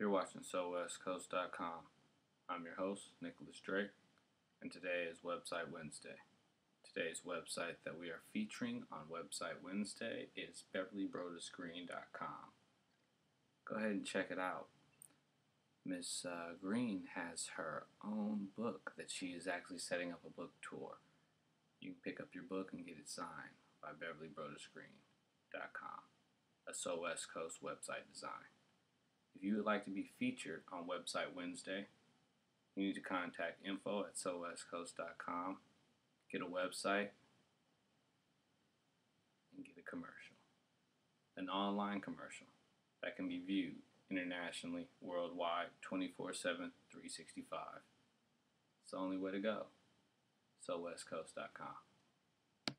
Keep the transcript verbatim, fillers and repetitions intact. You're watching So West Coast dot com. I'm your host, Nicholas Drake, and today is Website Wednesday. Today's website that we are featuring on Website Wednesday is Beverly Broadus Green dot com. Go ahead and check it out. Miss uh, Green has her own book that she is actually setting up a book tour. You can pick up your book and get it signed by Beverly Broadus Green dot com, a So West Coast website design. If you would like to be featured on Website Wednesday, you need to contact info at So West Coast dot com, get a website, and get a commercial. An online commercial that can be viewed internationally, worldwide, twenty-four seven, three sixty-five. It's the only way to go. So West Coast dot com.